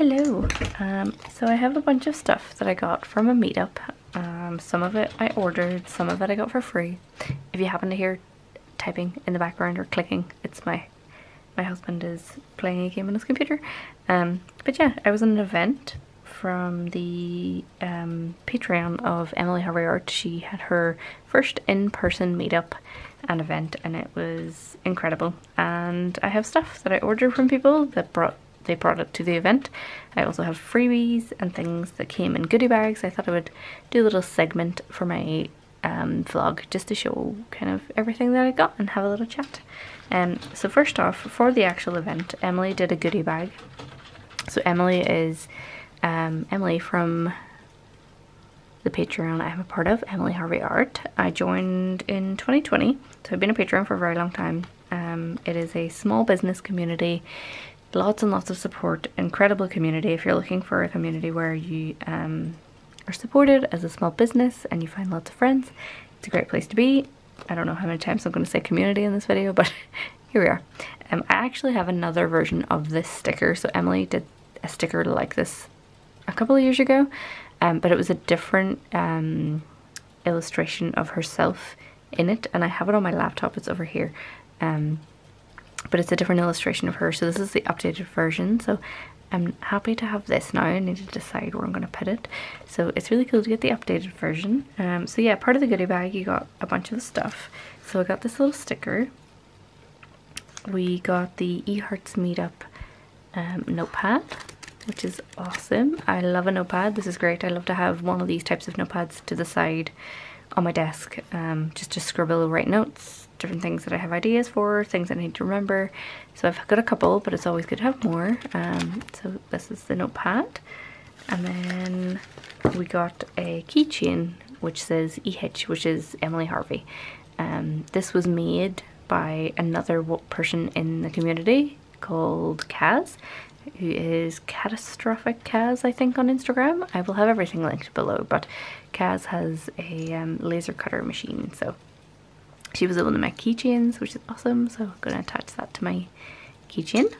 Hello! So I have a bunch of stuff that I got from a meetup. Some of it I ordered, some of it I got for free. If you happen to hear typing in the background or clicking, it's my husband is playing a game on his computer. But yeah, I was in an event from the Patreon of Emily Harvey Art. She had her first in-person meetup and event, and it was incredible. And I have stuff that I ordered from people that they brought it to the event. I also have freebies and things that came in goodie bags. I thought I would do a little segment for my vlog just to show kind of everything that I got and have a little chat. So first off, for the actual event, Emily did a goodie bag. So Emily is Emily from the Patreon I'm a part of, Emily Harvey Art. I joined in 2020, so I've been a Patreon for a very long time. It is a small business community, lots and lots of support, incredible community. If you're looking for a community where you are supported as a small business and you find lots of friends, it's a great place to be. I don't know how many times I'm going to say community in this video, but here we are. I actually have another version of this sticker. So Emily did a sticker like this a couple of years ago, but it was a different illustration of herself in it, and I have it on my laptop. It's over here. But it's a different illustration of her, so this is the updated version. So I'm happy to have this now. I need to decide where I'm going to put it. So it's really cool to get the updated version. So yeah, part of the goodie bag, you got a bunch of stuff. So I got this little sticker. We got the EHARTS meetup notepad, which is awesome. I love a notepad. This is great. I love to have one of these types of notepads to the side on my desk, just to scribble, write notes, different things that I have ideas for, things I need to remember. So I've got a couple, but it's always good to have more. So this is the notepad, and then we got a keychain which says EH, which is Emily Harvey. This was made by another person in the community called Kaz, who is Catastrophic Caz, I think, on Instagram. I will have everything linked below, but Kaz has a laser cutter machine, so she was able to make keychains, which is awesome, so I'm going to attach that to my keychain.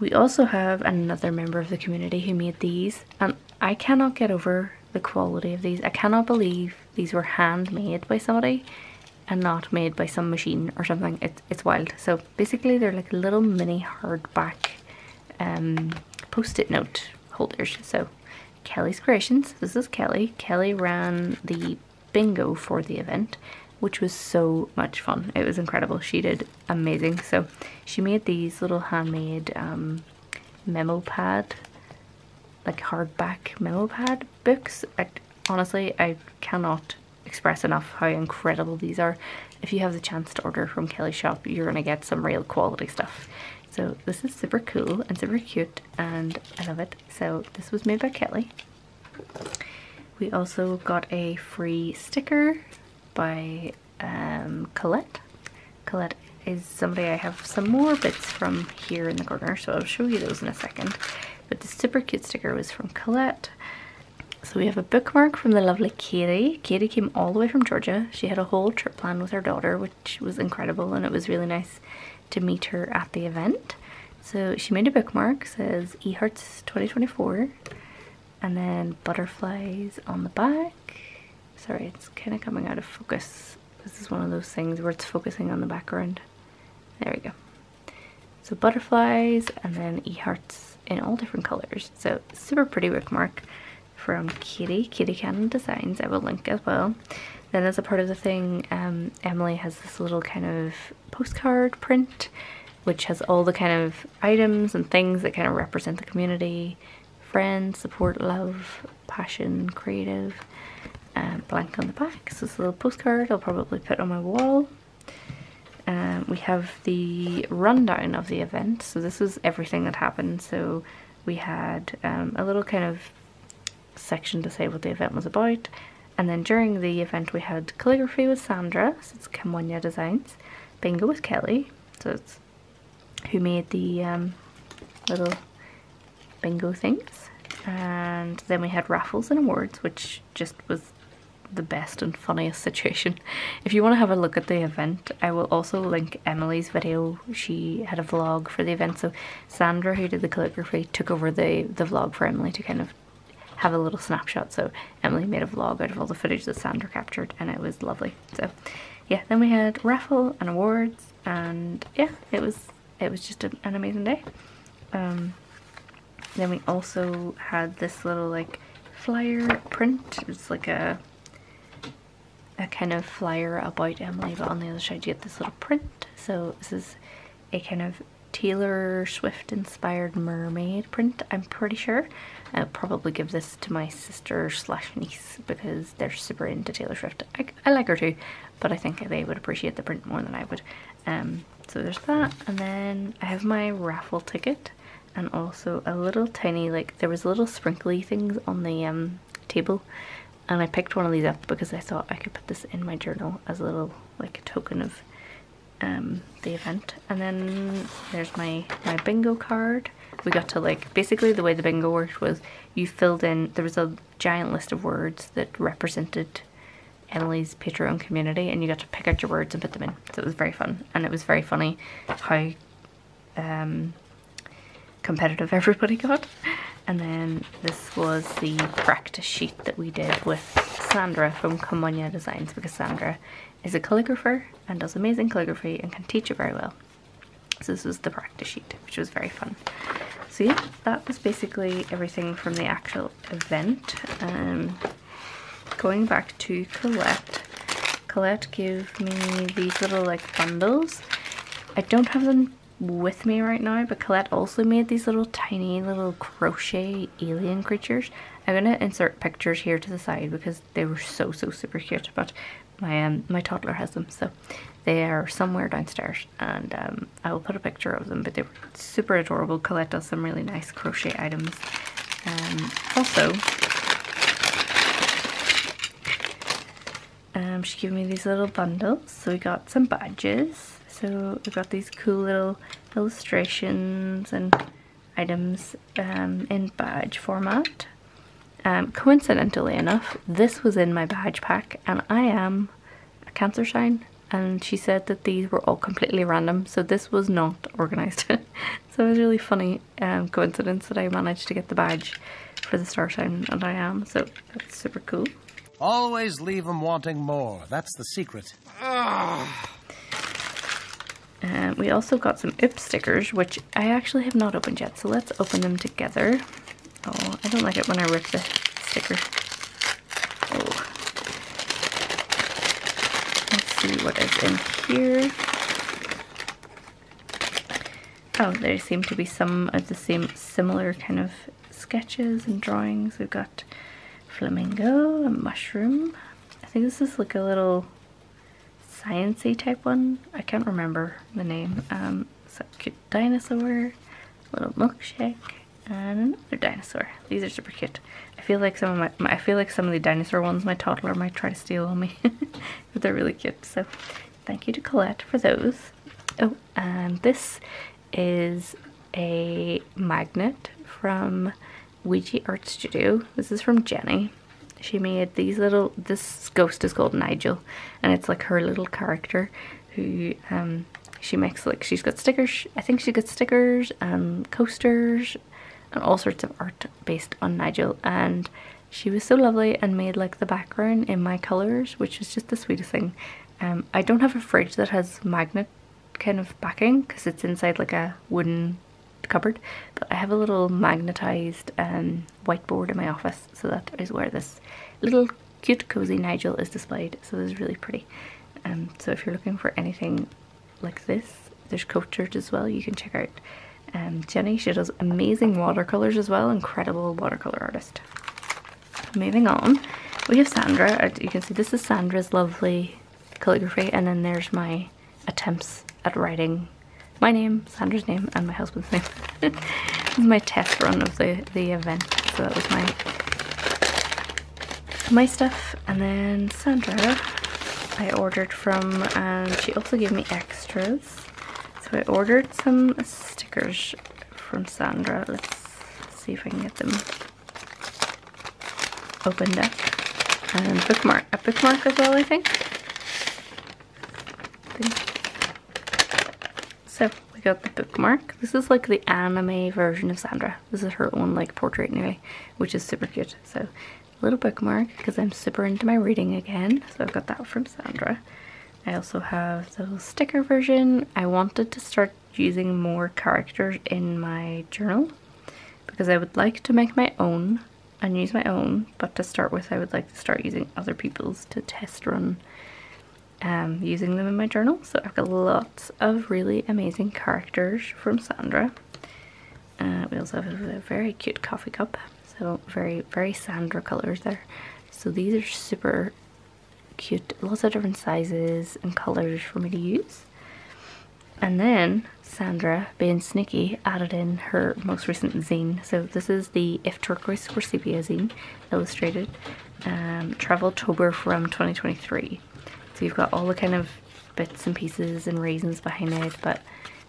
We also have another member of the community who made these, and I cannot get over the quality of these. I cannot believe these were handmade by somebody and not made by some machine or something. It's wild. So basically they're like little mini hardback post-it note holders. So Kelly's Creations, this is Kelly. Kelly ran the bingo for the event, which was so much fun. It was incredible. She did amazing. So she made these little handmade memo pad, like hardback memo pad books. Honestly, I cannot express enough how incredible these are. If you have the chance to order from Kelly's shop, you're going to get some real quality stuff. So this is super cool and super cute, and I love it. So this was made by Kelly. We also got a free sticker by Colette. Colette is somebody I have some more bits from here in the corner, so I'll show you those in a second. But the super cute sticker was from Colette. So we have a bookmark from the lovely Katie. Katie came all the way from Georgia. She had a whole trip planned with her daughter, which was incredible, and it was really nice to meet her at the event. So she made a bookmark, says EHARTS 2024, and then butterflies on the back. Sorry, it's kind of coming out of focus. This is one of those things where it's focusing on the background. There we go. So butterflies, and then EHARTS in all different colors. So super pretty bookmark from Kitty, Kitty Cannon Designs. I will link as well. Then as a part of the thing, Emily has this little kind of postcard print, which has all the kind of items and things that kind of represent the community: friends, support, love, passion, creative, blank on the back. So this little postcard I'll probably put on my wall. We have the rundown of the event. So this was everything that happened. So we had a little kind of section to say what the event was about, and then during the event we had calligraphy with Sandra, so it's Kamuanya Designs, bingo with Kelly, so it's who made the little bingo things, and then we had raffles and awards, which just was the best and funniest situation. If you want to have a look at the event, I will also link Emily's video. She had a vlog for the event, so Sandra, who did the calligraphy, took over the vlog for Emily to kind of have a little snapshot. So Emily made a vlog out of all the footage that Sandra captured, and it was lovely. So yeah, then we had raffle and awards, and yeah, it was just an amazing day. Then we also had this little like flyer print. It's like a kind of flyer about Emily, but on the other side you get this little print. So this is a kind of Taylor Swift inspired mermaid print, I'm pretty sure. I'll probably give this to my sister slash niece because they're super into Taylor Swift. I like her too, but I think they would appreciate the print more than I would. So there's that, and then I have my raffle ticket, and also a little tiny, like, there was little sprinkly things on the table, and I picked one of these up because I thought I could put this in my journal as a little, like, token of the event. And then there's my bingo card. We got to, like, basically the way the bingo worked was you filled in, there was a giant list of words that represented Emily's Patreon community, and you got to pick out your words and put them in. So it was very fun, and it was very funny how competitive everybody got. And then this was the practice sheet that we did with Sandra from Kamuanya Designs, because Sandra is a calligrapher and does amazing calligraphy and can teach it very well. So this was the practice sheet, which was very fun. So yeah, that was basically everything from the actual event. Going back to Colette, Colette gave me these little like bundles. I don't have them with me right now, but Colette also made these little tiny little crochet alien creatures. I'm gonna insert pictures here to the side because they were so super cute, but my toddler has them, so they are somewhere downstairs, and I will put a picture of them, but they were super adorable. Colette does some really nice crochet items. She gave me these little bundles, so we got some badges. So we got these cool little illustrations and items in badge format. Coincidentally enough, this was in my badge pack, and I am a Cancer sign, and she said that these were all completely random, so this was not organised. So it was really funny coincidence that I managed to get the badge for the star sign, and I am, so that's super cool. Always leave them wanting more, that's the secret. Ugh. We also got some Oops stickers, which I actually have not opened yet, so let's open them together. Oh, I don't like it when I rip the sticker. Oh. Let's see what is in here. Oh, there seem to be some of the same similar kind of sketches and drawings. We've got flamingo, a mushroom. I think this is like a little sciencey type one. I can't remember the name. So cute dinosaur, little milkshake, and another dinosaur. These are super cute. I feel like some of the dinosaur ones my toddler might try to steal on me, but they're really cute. So thank you to Colette for those. Oh, and this is a magnet from Weegie Art Studio. This is from Jenny. She made these little, this ghost is called Nigel, and it's like her little character who she makes, like, she's got stickers, I think she got stickers and coasters and all sorts of art based on Nigel, and she was so lovely and made like the background in my colours, which is just the sweetest thing. I don't have a fridge that has magnet kind of backing because it's inside like a wooden cupboard, but I have a little magnetized whiteboard in my office, so that is where this little cute cozy Nigel is displayed. So this is really pretty. So if you're looking for anything like this, there's Coatchurch as well, you can check out Jenny. She does amazing watercolors as well, incredible watercolor artist. Moving on, we have Sandra. You can see this is Sandra's lovely calligraphy, and then there's my attempts at writing my name, Sandra's name, and my husband's name. This is my test run of the event, so that was my stuff. And then Sandra, I ordered from, and she also gave me extras. So I ordered some stickers from Sandra. Let's see if I can get them opened up. and bookmark, a bookmark as well, I think. So we got the bookmark. This is like the anime version of Sandra. This is her own like portrait anyway, which is super cute. So a little bookmark because I'm super into my reading again. So I've got that from Sandra. I also have the sticker version. I wanted to start using more characters in my journal because I would like to make my own and use my own, but to start with I would like to start using other people's to test run using them in my journal. So I've got lots of really amazing characters from Sandra. We also have a very cute coffee cup, so very Sandra colors there. So these are super cute, lots of different sizes and colors for me to use. And then Sandra, being sneaky, added in her most recent zine. So this is the If Turquoise Were Sepia zine, illustrated, Traveltober from 2023. So you've got all the kind of bits and pieces and reasons behind it, but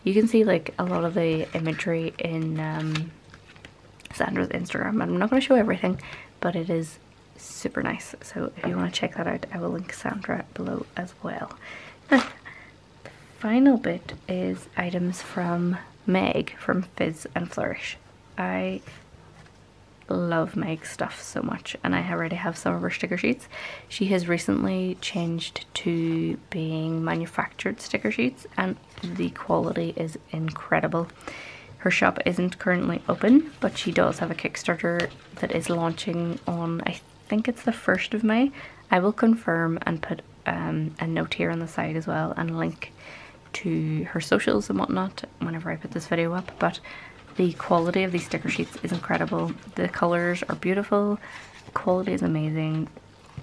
you can see like a lot of the imagery in Sandra's Instagram. I'm not going to show everything, but it is super nice. So if you want to check that out, I will link Sandra below as well. The final bit is items from Meg from Fizz and Flourish. I love Meg's stuff so much, and I already have some of her sticker sheets. She has recently changed to being manufactured sticker sheets, and the quality is incredible. Her shop isn't currently open, but she does have a Kickstarter that is launching on, I think it's the 1st of May. I will confirm and put a note here on the side as well and link to her socials and whatnot whenever I put this video up, but the quality of these sticker sheets is incredible. The colours are beautiful, the quality is amazing,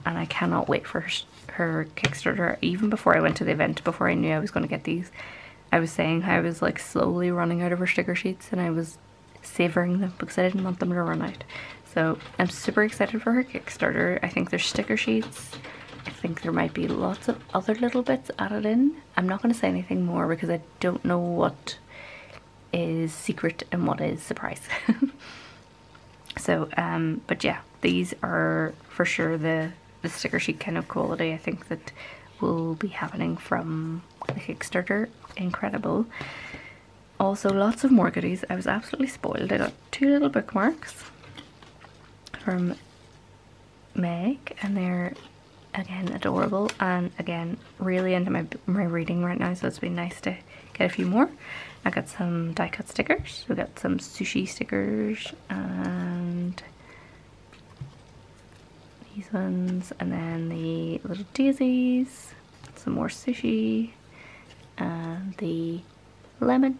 and I cannot wait for her Kickstarter. Even before I went to the event, before I knew I was going to get these, I was saying how I was like slowly running out of her sticker sheets and I was savouring them because I didn't want them to run out. So I'm super excited for her Kickstarter. I think there's sticker sheets. I think there might be lots of other little bits added in. I'm not going to say anything more because I don't know what is secret and what is surprise. So, but yeah, these are for sure the sticker sheet kind of quality I think that will be happening from the Kickstarter. Incredible. Also lots of more goodies. I was absolutely spoiled. I got two little bookmarks from Meg, and they're again adorable, and again really into my reading right now, so it's been nice to get a few more. I got some die cut stickers, we got some sushi stickers and these ones, and then the little daisies, some more sushi, and the lemon.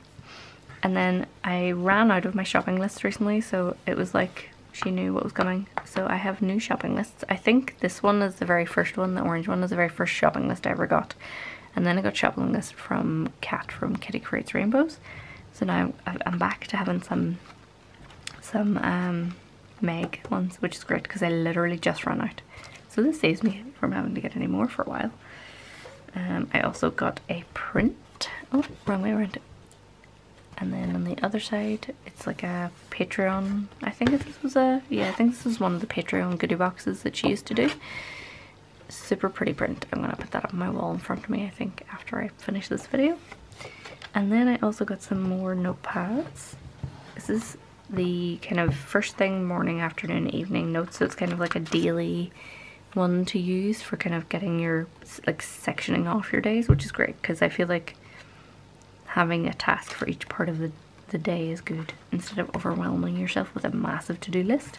And then I ran out of my shopping list recently, so it was like she knew what was coming, so I have new shopping lists. I think this one is the very first one, the orange one is the very first shopping list I ever got, and then I got shopping list from Kat from Kitty Creates Rainbows. So now I'm back to having some Meg ones, which is great because I literally just ran out, so this saves me from having to get any more for a while. I also got a print, oh wrong way around. And then on the other side, it's like a Patreon, I think this was one of the Patreon goodie boxes that she used to do. Super pretty print. I'm going to put that up on my wall in front of me, I think, after I finish this video. And then I also got some more notepads. This is the kind of first thing, morning, afternoon, evening notes, so it's kind of like a daily one to use for kind of getting your, like, sectioning off your days, which is great, because I feel like having a task for each part of the day is good instead of overwhelming yourself with a massive to-do list.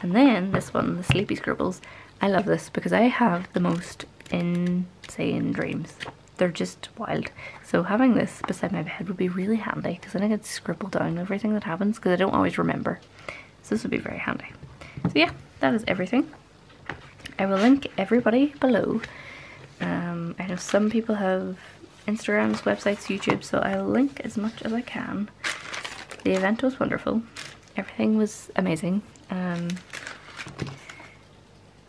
And then this one, the Sleepy Scribbles, I love this because I have the most insane dreams. They're just wild. So having this beside my bed would be really handy because then I could scribble down everything that happens because I don't always remember. So this would be very handy. So yeah, that is everything. I will link everybody below. I know some people have Instagrams, websites, YouTube, so I'll link as much as I can. The event was wonderful. Everything was amazing. And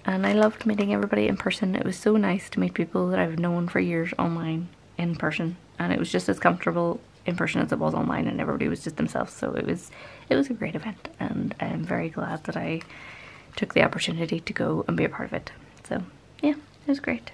I loved meeting everybody in person. It was so nice to meet people that I've known for years online in person, and it was just as comfortable in person as it was online, and everybody was just themselves, so it was a great event, and I'm very glad that I took the opportunity to go and be a part of it. So yeah, it was great.